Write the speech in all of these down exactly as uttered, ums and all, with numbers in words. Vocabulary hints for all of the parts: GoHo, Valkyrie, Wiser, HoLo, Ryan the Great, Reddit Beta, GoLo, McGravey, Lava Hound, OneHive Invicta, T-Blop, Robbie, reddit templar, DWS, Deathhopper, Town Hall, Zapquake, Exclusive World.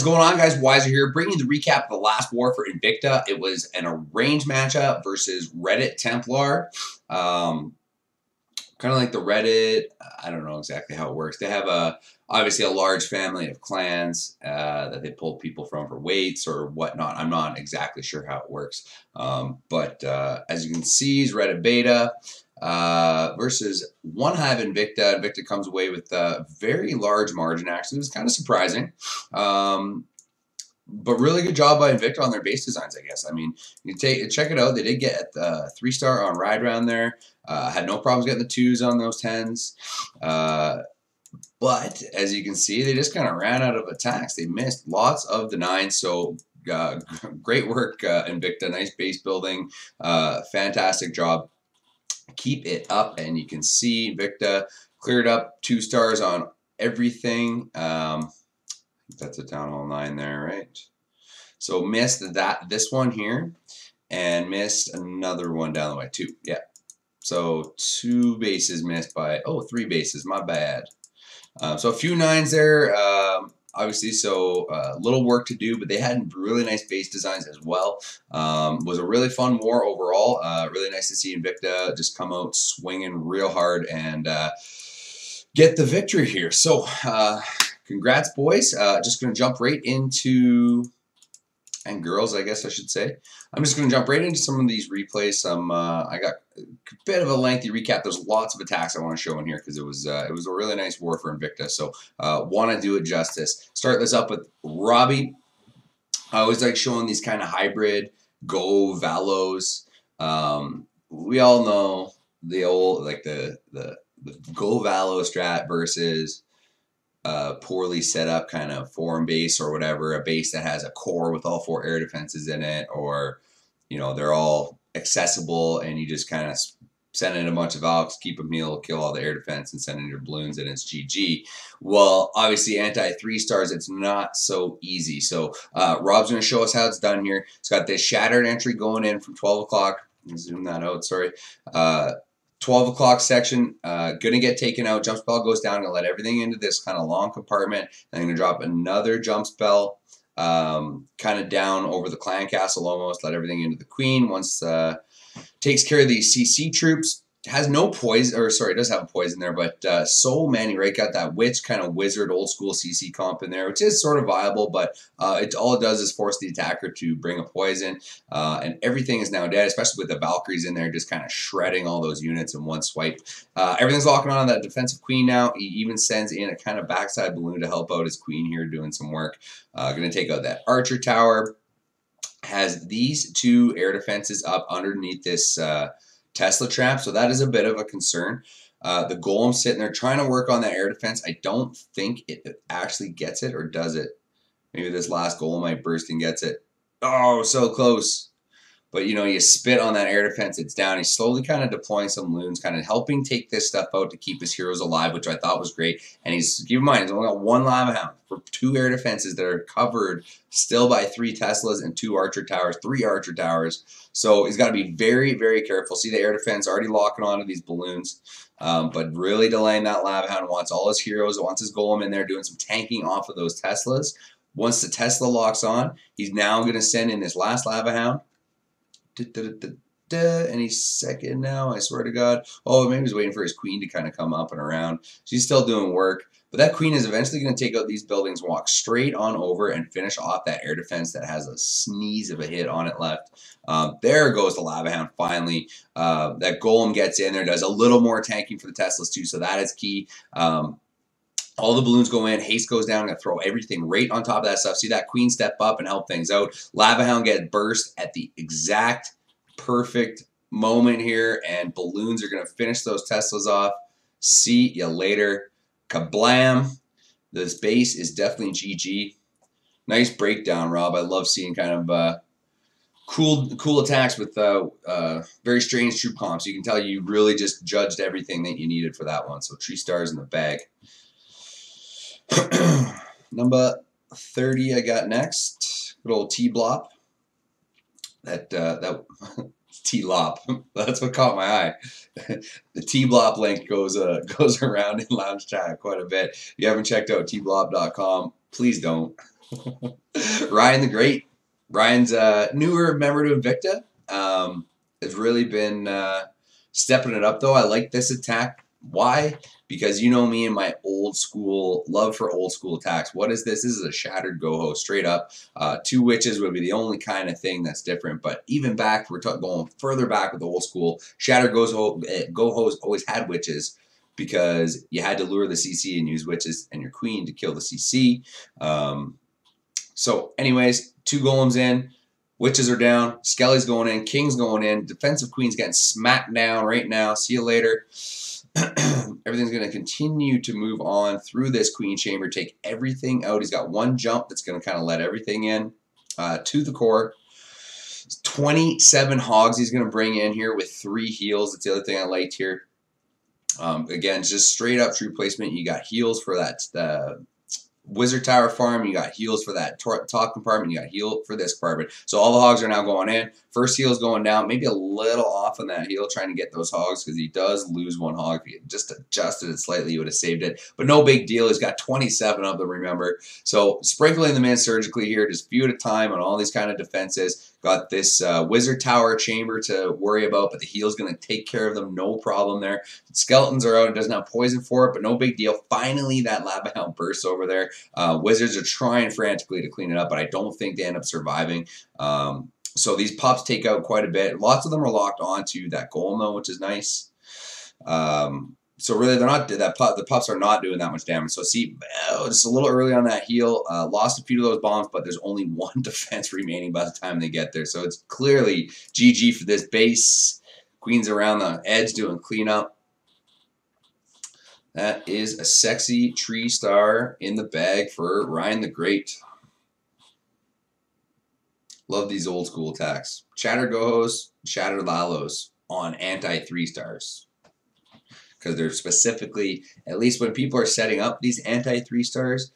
is going on, guys? Wiser here, bringing the recap of the last war for Invicta. It was an arranged matchup versus Reddit Templar. Um, kind of like the Reddit, I don't know exactly how it works. They have a obviously a large family of clans uh, that they pull people from for weights or whatnot. I'm not exactly sure how it works. Um, but uh, as you can see, it's Reddit Beta uh, versus OneHive Invicta. Invicta comes away with a very large margin, actually. It was kind of surprising. Um, But really good job by Invicta on their base designs, I guess. I mean, you take check it out. They did get the three star on ride round there. Uh, had no problems getting the twos on those tens. Uh, but as you can see, they just kind of ran out of attacks. They missed lots of the nines. So uh, great work, uh, Invicta. Nice base building. Uh, fantastic job. Keep it up, and you can see Invicta cleared up two stars on everything. Um, That's a down all nine there, right? So missed that this one here, and missed another one down the way too. Yeah. So two bases missed by oh three bases. My bad. Uh, so a few nines there, um, obviously. So uh, little work to do, but they had really nice base designs as well. Um, was a really fun war overall. Uh, really nice to see Invicta just come out swinging real hard and uh, get the victory here. So. Uh, Congrats, boys. Uh, just going to jump right into, and girls, I guess I should say. I'm just going to jump right into some of these replays. Some uh, I got a bit of a lengthy recap. There's lots of attacks I want to show in here because it was uh, it was a really nice war for Invicta. So uh, want to do it justice. Start this up with Robbie. I always like showing these kind of hybrid go valos. Um, we all know the old like the the the go valo strat versus. Uh, poorly set up kind of foreign base or whatever, a base that has a core with all four air defenses in it, or you know they're all accessible and you just kind of send in a bunch of Valks, keep them healed, kill all the air defense and send in your balloons and it's G G. Well, obviously anti three stars, it's not so easy. So uh, Rob's going to show us how it's done here. It's got this shattered entry going in from twelve o'clock. Zoom that out, sorry. Uh, twelve o'clock section, uh, going to get taken out. Jump spell goes down. Gonna let everything into this kind of long compartment. Then I'm going to drop another jump spell um, kind of down over the clan castle almost. Let everything into the queen. Once uh, takes care of the C C troops. Has no poison, or sorry, it does have a poison there, but uh, so many, right? Got that witch kind of wizard old school C C comp in there, which is sort of viable, but uh, it all it does is force the attacker to bring a poison, uh, and everything is now dead, especially with the Valkyries in there, just kind of shredding all those units in one swipe. Uh, everything's locking on that defensive queen now. He even sends in a kind of backside balloon to help out his queen here, doing some work. Uh, gonna take out that archer tower. Has these two air defenses up underneath this. Uh, Tesla trap, so that is a bit of a concern. Uh, the golem sitting there trying to work on that air defense. I don't think it actually gets it, or does it? Maybe this last golemite burst and gets it. Oh, so close. But, you know, you spit on that air defense, it's down. He's slowly kind of deploying some loons, kind of helping take this stuff out to keep his heroes alive, which I thought was great. And he's, keep in mind, he's only got one lava hound for two air defenses that are covered still by three Teslas and two archer towers, three archer towers. So he's got to be very, very careful. See the air defense already locking onto these balloons, um, but really delaying that lava hound. Wants all his heroes, wants his golem in there doing some tanking off of those Teslas. Once the Tesla locks on, he's now going to send in this last lava hound. Any second now, I swear to God. Oh, maybe he's waiting for his queen to kind of come up and around. She's still doing work. But that queen is eventually going to take out these buildings, walk straight on over, and finish off that air defense that has a sneeze of a hit on it left. Um, there goes the lava hound finally. Uh, that golem gets in there, does a little more tanking for the Teslas too, so that is key. Um, All the balloons go in, haste goes down, and throw everything right on top of that stuff. See that queen step up and help things out. Lava Hound gets burst at the exact perfect moment here, and balloons are going to finish those Teslas off. See you later. Kablam. This base is definitely G G. Nice breakdown, Rob. I love seeing kind of uh, cool cool attacks with uh, uh, very strange troop comps. You can tell you really just judged everything that you needed for that one. So three stars in the bag. Number thirty I got next. Good old T-Blop. That, uh, that T-Lop. That's what caught my eye. The T-Blop link goes uh, goes around in Lounge Chat quite a bit. If you haven't checked out T Blop dot com, please don't. Ryan the Great. Ryan's a newer member to Invicta. Um, has really been uh, stepping it up, though. I like this attack. Why? Because you know me and my old school love for old school attacks. What is this? This is a shattered GoHo, straight up. Uh, two witches would be the only kind of thing that's different. But even back, we're going further back with the old school. Shattered GoHo, GoHos always had witches because you had to lure the C C and use witches and your queen to kill the C C. Um, so, anyways, two golems in. Witches are down. Skelly's going in. King's going in. Defensive queen's getting smacked down right now. See you later. Everything's going to continue to move on through this queen chamber, take everything out. He's got one jump that's going to kind of let everything in uh, to the core. twenty-seven hogs he's going to bring in here with three heals. That's the other thing I liked here. Um, again, just straight up true placement. You got heals for that the wizard tower farm. You got heals for that top compartment. You got heal for this compartment. So all the hogs are now going in. First heal's going down. Maybe a little off on that heel, trying to get those hogs because he does lose one hog. If he had just adjusted it slightly, you would have saved it. But no big deal. He's got twenty-seven of them, remember. So sprinkling them in surgically here, just few at a time on all these kind of defenses. Got this uh, wizard tower chamber to worry about, but the heel's going to take care of them. No problem there. Skeletons are out. It doesn't have poison for it, but no big deal. Finally, that lava hound bursts over there. Uh, wizards are trying frantically to clean it up, but I don't think they end up surviving. Um, so these pups take out quite a bit. Lots of them are locked onto that golem though, which is nice. Um, so really, they're not that pup, the pups are not doing that much damage. So see, oh, just a little early on that heel. Uh, lost a few of those bombs, but there's only one defense remaining by the time they get there. So it's clearly G G for this base. Queen's around the edge doing cleanup. That is a sexy tree star in the bag for Ryan the Great. Love these old school attacks. Shatter GoHos, shatter Lalos on anti-three stars. Because they're specifically, at least when people are setting up these anti-three stars,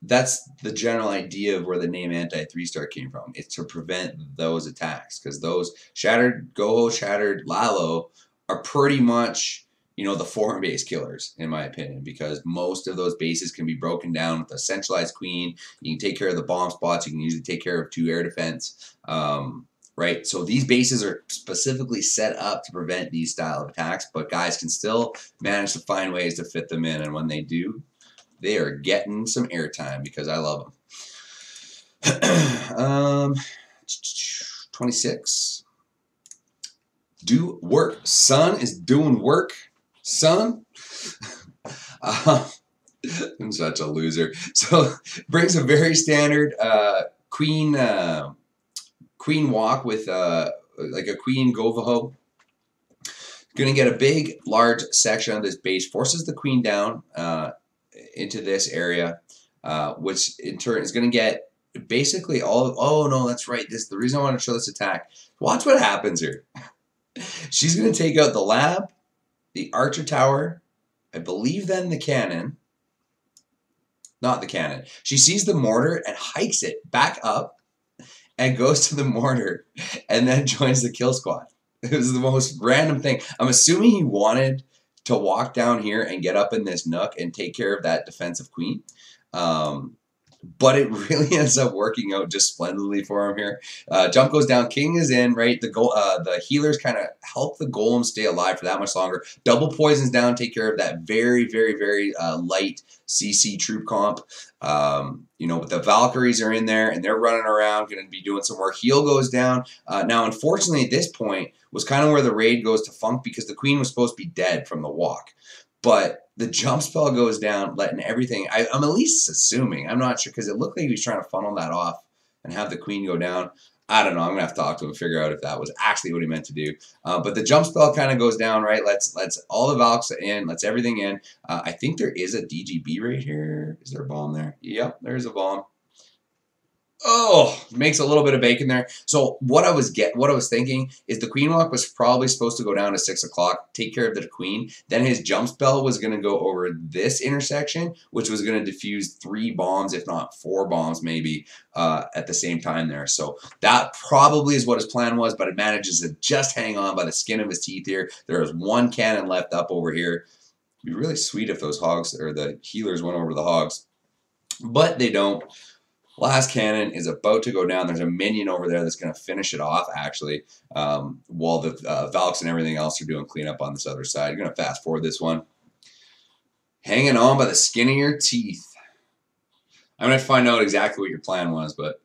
that's the general idea of where the name anti-three star came from. It's to prevent those attacks. Because those shattered GoHo, shattered Lalo are pretty much, you know, the foreign base killers, in my opinion, because most of those bases can be broken down with a centralized queen. You can take care of the bomb spots. You can usually take care of two air defense, um, right? So these bases are specifically set up to prevent these style of attacks, but guys can still manage to find ways to fit them in, and when they do, they are getting some airtime because I love them. um, twenty-six. Do work. Son is doing work. Son, uh, I'm such a loser. So brings a very standard uh, queen uh, queen walk with uh, like a queen GoHo. Going to get a big, large section of this base, forces the queen down uh, into this area, uh, which in turn is going to get basically all. Of, oh no, that's right. This the reason I want to show this attack. Watch what happens here. She's going to take out the lab, the archer tower, I believe then the cannon, not the cannon. She sees the mortar and hikes it back up and goes to the mortar and then joins the kill squad. It was the most random thing. I'm assuming he wanted to walk down here and get up in this nook and take care of that defensive queen. Um, But it really ends up working out just splendidly for him here. Uh, jump goes down. King is in, right? The go uh, the healers kind of help the golem stay alive for that much longer. Double poisons down. Take care of that very, very, very uh, light C C troop comp. Um, you know, but the Valkyries are in there, and they're running around, going to be doing some work. Heal goes down. Uh, now, unfortunately, at this point, was kind of where the raid goes to funk because the queen was supposed to be dead from the walk. But the jump spell goes down, letting everything, I, I'm at least assuming, I'm not sure, because it looked like he was trying to funnel that off and have the queen go down. I don't know, I'm going to have to talk to him and figure out if that was actually what he meant to do. Uh, but the jump spell kind of goes down, right? Let's let's all the Valks in, let's everything in. Uh, I think there is a D G B right here. Is there a bomb there? Yep, there's a bomb. Oh, makes a little bit of bacon there. So what I was get, what I was thinking is the queen walk was probably supposed to go down to six o'clock, take care of the queen. Then his jump spell was going to go over this intersection, which was going to diffuse three bombs, if not four bombs, maybe uh, at the same time there. So that probably is what his plan was, but it manages to just hang on by the skin of his teeth here. There is one cannon left up over here. It'd be really sweet if those hogs or the healers went over the hogs, but they don't. Last cannon is about to go down. There's a minion over there that's going to finish it off, actually, um, while the uh, Valks and everything else are doing cleanup on this other side. You're going to fast forward this one. Hanging on by the skin of your teeth. I'm going to find out exactly what your plan was, but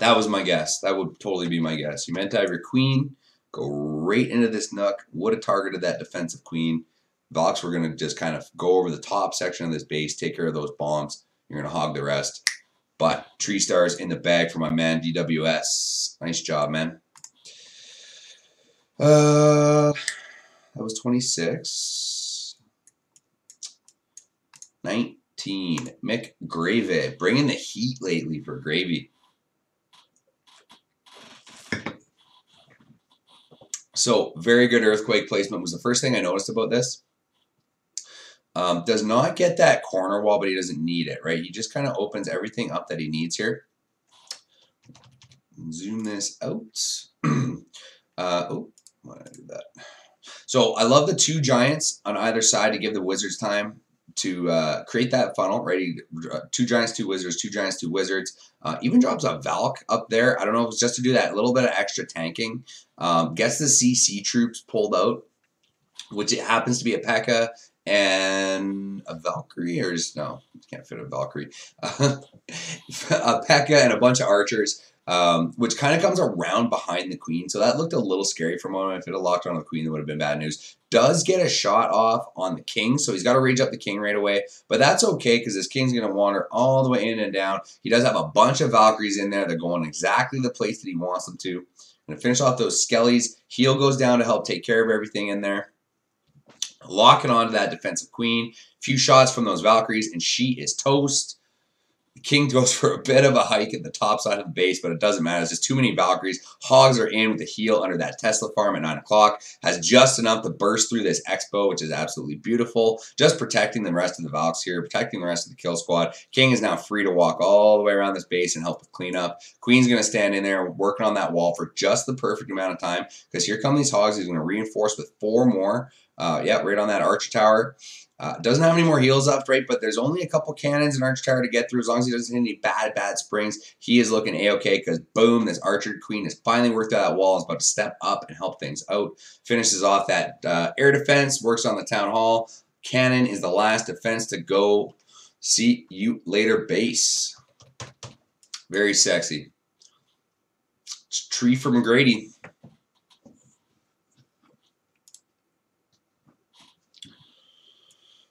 that was my guess. That would totally be my guess. You meant to have your queen go right into this nook. Would have targeted that defensive queen. Valks were going to just kind of go over the top section of this base, take care of those bombs. You're going to hog the rest. But tree stars in the bag for my man D W S. Nice job, man. Uh, that was twenty-six. nineteen. McGravey. Bringing the heat lately for Gravy. So, very good earthquake placement was the first thing I noticed about this. Um, does not get that corner wall, but he doesn't need it, right? He just kind of opens everything up that he needs here. Zoom this out. uh, oh, why did I do that? So I love the two giants on either side to give the wizards time to uh, create that funnel, right? Two giants, two wizards, two giants, two wizards. Uh, even drops a Valk up there. I don't know if it's just to do that little bit of extra tanking. Um, gets the C C troops pulled out, which it happens to be a P E K A. And a Valkyrie, or just, no, can't fit a Valkyrie. Uh, a P E K A and a bunch of archers, um, which kind of comes around behind the queen. So that looked a little scary for a moment. If it had locked on the queen, that would have been bad news. Does get a shot off on the king, so he's got to rage up the king right away. But that's okay, because this king's going to wander all the way in and down. He does have a bunch of Valkyries in there. They're going exactly the place that he wants them to. Going to finish off those skellies. Heel goes down to help take care of everything in there. Locking onto that defensive queen. A few shots from those Valkyries, and she is toast. The king goes for a bit of a hike at the top side of the base, but it doesn't matter. It's just too many Valkyries. Hogs are in with the heel under that Tesla farm at nine o'clock. Has just enough to burst through this expo, which is absolutely beautiful. Just protecting the rest of the Valks here, protecting the rest of the kill squad. King is now free to walk all the way around this base and help with cleanup. Queen's going to stand in there working on that wall for just the perfect amount of time, because here come these Hogs. He's going to reinforce with four more. Uh, yeah, right on that archer tower. Uh, doesn't have any more heals up, right? But there's only a couple cannons and archer tower to get through. As long as he doesn't hit any bad, bad springs, he is looking A-okay, because boom, this archer queen has finally worked out that wall. Is about to step up and help things out. Finishes off that uh, air defense. Works on the town hall. Cannon is the last defense to go. See you later, base. Very sexy. It's a tree for McGrady.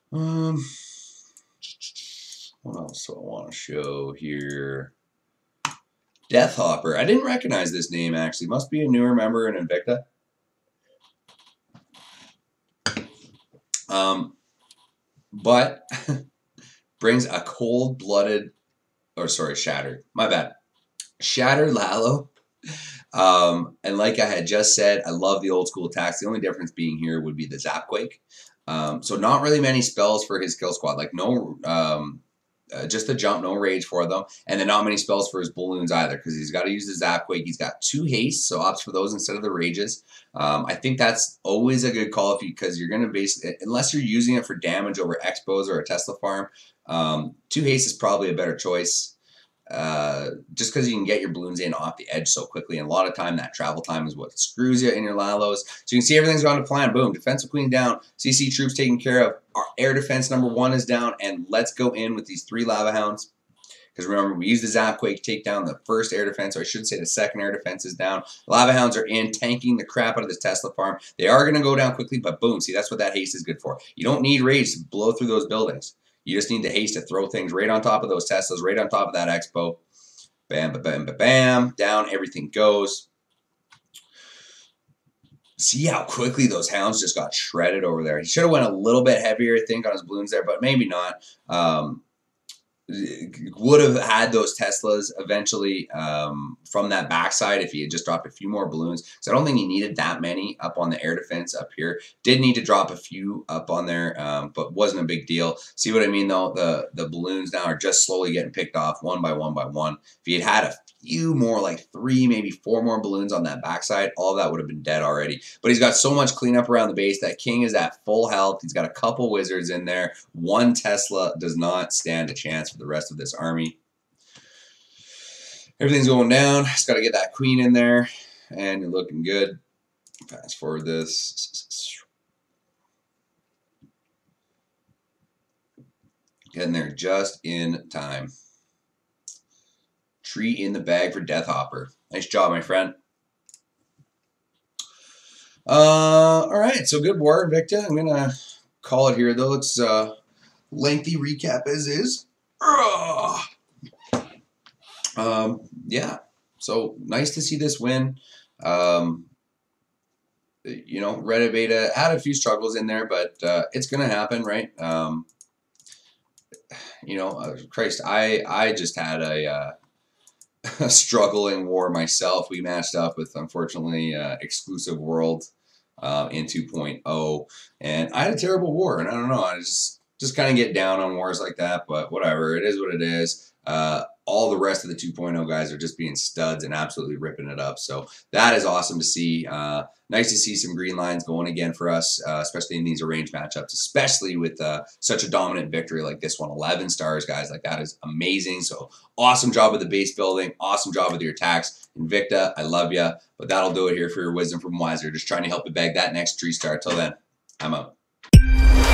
Um, what else do I want to show here? Deathhopper. I didn't recognize this name, actually. Must be a newer member in Invicta. Um, but brings a cold-blooded, or sorry, Shattered. My bad. Shattered Lalo. Um, and like I had just said, I love the old school attacks. The only difference being here would be the Zapquake. Um, so not really many spells for his kill squad, like no, um, uh, just the jump, no rage for them. And then not many spells for his balloons either, because he's got to use the Zapquake. He's got two haste, so opts for those instead of the rages. Um, I think that's always a good call, if you, because you're going to basically, unless you're using it for damage over expos or a Tesla farm, um, two haste is probably a better choice. Uh, just because you can get your balloons in off the edge so quickly, and a lot of time that travel time is what screws you in your Lalos. So you can see everything's gone to plan. Boom, defensive queen down, C C troops taken care of, our air defense number one is down, and let's go in with these three lava hounds. Because remember, we used the Zapquake to take down the first air defense, or I should say the second air defense is down. Lava Hounds are in, tanking the crap out of this Tesla farm. They are going to go down quickly, but boom, see, that's what that haste is good for. You don't need rage to blow through those buildings. You just need the haste to throw things right on top of those Teslas, right on top of that expo. Bam, ba bam, ba bam. Down, everything goes. See how quickly those hounds just got shredded over there. He should have went a little bit heavier, I think, on his balloons there, but maybe not. Um, would have had those Teslas eventually um, from that backside if he had just dropped a few more balloons. So I don't think he needed that many up on the air defense up here. Did need to drop a few up on there, um, but wasn't a big deal. See what I mean, though? The, the balloons now are just slowly getting picked off one by one by one. If he had had a few more, like three, maybe four more balloons on that backside, all that would have been dead already. But he's got so much cleanup around the base. That king is at full health. He's got a couple wizards in there. One Tesla does not stand a chance for the rest of this army. Everything's going down. Just got to get that queen in there, and you're looking good. Fast forward this. Getting there just in time. Tree in the bag for Deathhopper. Nice job, my friend. Uh, all right, so good war, Invicta. I'm gonna call it here, though. It's a uh, lengthy recap as is. Ugh. Um, yeah, so nice to see this win. Um, you know, Reddit Beta had a few struggles in there, but uh, it's gonna happen, right? Um, you know, uh, Christ, I I just had a, uh, a struggle in war myself. We matched up with, unfortunately, uh, Exclusive World uh, in two point oh, and I had a terrible war, and I don't know, I just just kind of get down on wars like that, but whatever, it is what it is. Uh, all the rest of the two point oh guys are just being studs and absolutely ripping it up. So that is awesome to see. Uh, nice to see some green lines going again for us, uh, especially in these arranged matchups, especially with uh, such a dominant victory like this one. eleven stars, guys. Like, that is amazing. So awesome job with the base building. Awesome job with your attacks. Invicta, I love ya. But that'll do it here for your wisdom from Wiser. Just trying to help you bag that next tree star. Till then, I'm out.